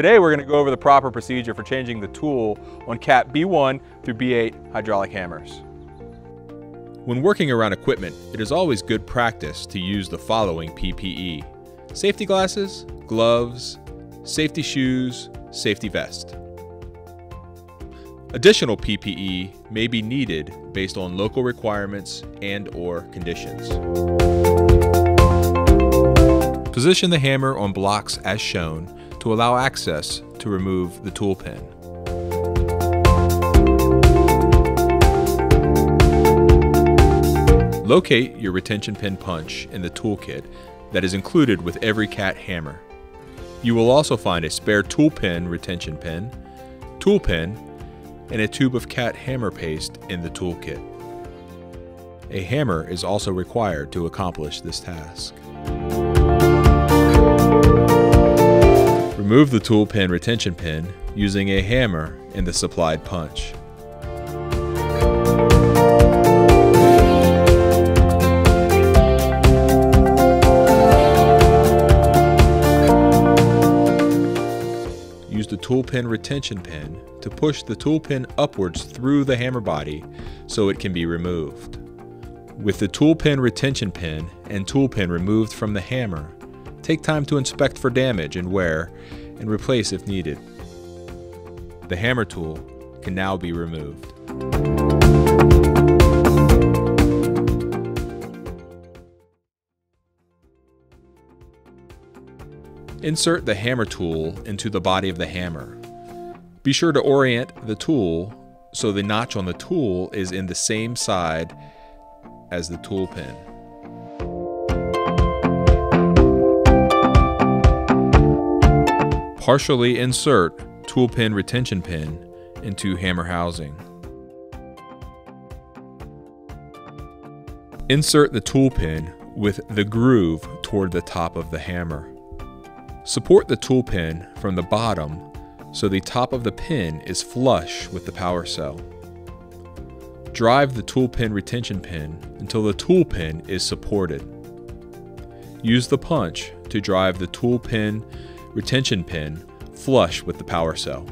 Today we're going to go over the proper procedure for changing the tool on Cat B1 through B8 hydraulic hammers. When working around equipment, it is always good practice to use the following PPE: safety glasses, gloves, safety shoes, safety vest. Additional PPE may be needed based on local requirements and/or conditions. Position the hammer on blocks as shown to allow access to remove the tool pin. Locate your retention pin punch in the toolkit that is included with every Cat hammer. You will also find a spare tool pin retention pin, tool pin, and a tube of Cat hammer paste in the toolkit. A hammer is also required to accomplish this task. Remove the tool pin retention pin using a hammer and the supplied punch. Use the tool pin retention pin to push the tool pin upwards through the hammer body so it can be removed. With the tool pin retention pin and tool pin removed from the hammer, take time to inspect for damage and wear and replace if needed. The hammer tool can now be removed. Insert the hammer tool into the body of the hammer. Be sure to orient the tool so the notch on the tool is in the same side as the tool pin. Partially insert tool pin retention pin into hammer housing. Insert the tool pin with the groove toward the top of the hammer. Support the tool pin from the bottom so the top of the pin is flush with the power cell. Drive the tool pin retention pin until the tool pin is supported. Use the punch to drive the tool pin retention pin flush with the power cell.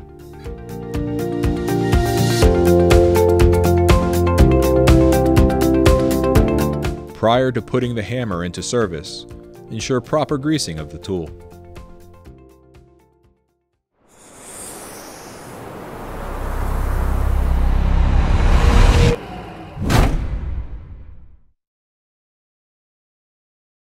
Prior to putting the hammer into service, ensure proper greasing of the tool.